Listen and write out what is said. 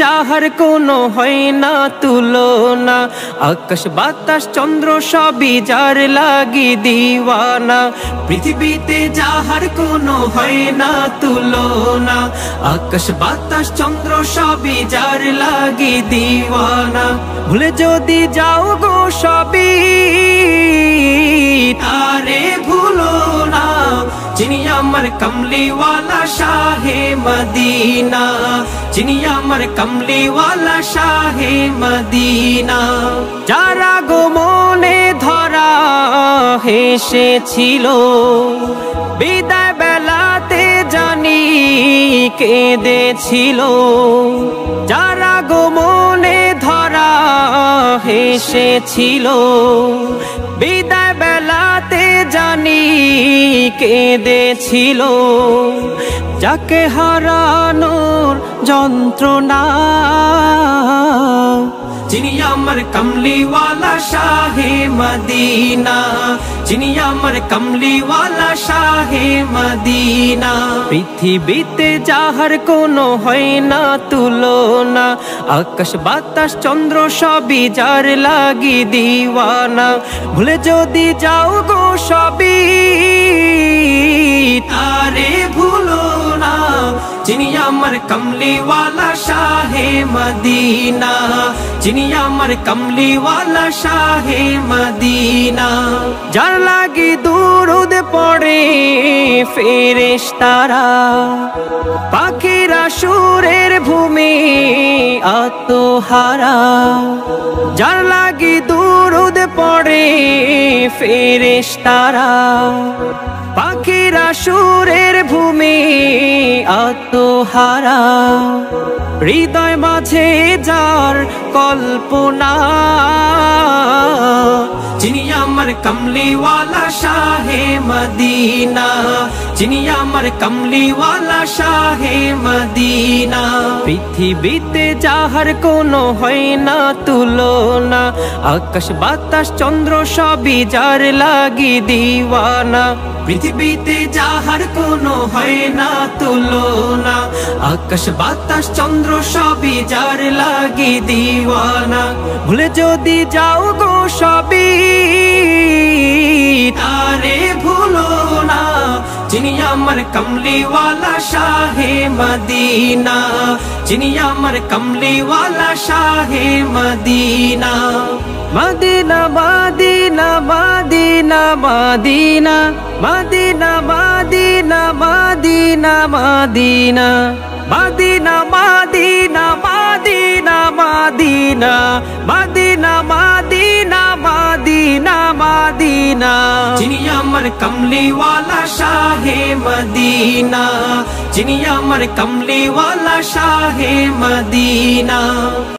যাহার কোনো হয় না তুলনা, আকাশ বাতাস চন্দ্র সবই যার লাগি দিওয়ানা। পৃথিবীতে যাহার কোনো হয় না তুলনা, আকাশ বাতাস চন্দ্র সবই যার লাগি দিওয়ানা। ভুলে যদি যাও গো সবই তারে ভুলো না, চিনিয়া আমার কমলিওয়ালা শাহে মদিনা, চিনিয়া আমার কমলিওয়ালা শাহে মদিনা। যারা গো মনে ধরা হেসেছিল বিদায় বেলাতে জানি কেঁদেছিল, যারা গো মনে ধরা হেসেছিল বিদায় বেলাতে জানি কেঁদেছিল। যাকে হারানোর যন্ত্রণা, চিনিয়া আমার কমলিওয়ালা শাহে মদিনা, চিনিয়া আমার কমলিওয়ালা শাহে মদিনা। পৃথিবীতে যাহার কোনো হয় না তুলনা, আকাশ বাতাস চন্দ্র সবই যার লাগি দিওয়ানা। ভুলে যদি যাও গো সবই তারে ভুলো না, চিনিয়া আমার কমলিওয়ালা শাহে মদিনা, চিনিয়া আমার কমলিওয়ালা শাহে মদিনা। যার লাগি দুরুদ পড়ে ফেরেশতারা, পাখিরা সুরের ভূমি আত্মহারা, যার লাগি দুরুদ পড়ে ফেরেশতারা, পাখিরা সুরের ভূমি আত্মহারা। হৃদয় মাঝে যার কল্পনা, চিনিয়া আমার কমলিওয়ালা শাহে মদিনা, চিনিয়া আমার কমলিওয়ালা শাহে মদিনা। পৃথিবীতে যাহার কোনো হয় না তুলনা, আকাশ বাতাস চন্দ্র সবই যার লাগি দিওয়ানা। পৃথিবীতে যাহার কোনো হয় না তুলনা, আকাশ বাতাস চন্দ্র সবই যার লাগি দিওয়ানা। ভুলে যদি যাও গো সবই তারে ভুলো না, চিনিয়া আমার কমলিওয়ালা শাহে মদিনা, চিনিয়া আমার কমলিওয়ালা শাহে মদিনা। মদিনা মদিনা মদিনা মদিনা মদিনা মদিনা মদিনা মদিনা মদিনা মদিনা মদিনা মদিনা মদিনা মদিনা মদিনা মদিনা। চিনিয়া আমার কমলিওয়ালা শাহে মদিনা, চিনিয়া আমার কমলিওয়ালা শাহে মদিনা।